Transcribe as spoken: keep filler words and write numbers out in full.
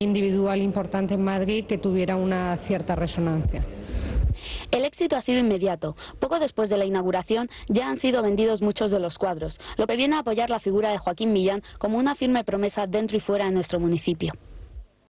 individual importante en Madrid que tuviera una cierta resonancia. El éxito ha sido inmediato. Poco después de la inauguración ya han sido vendidos muchos de los cuadros, lo que viene a apoyar la figura de Joaquín Millán como una firme promesa dentro y fuera de nuestro municipio.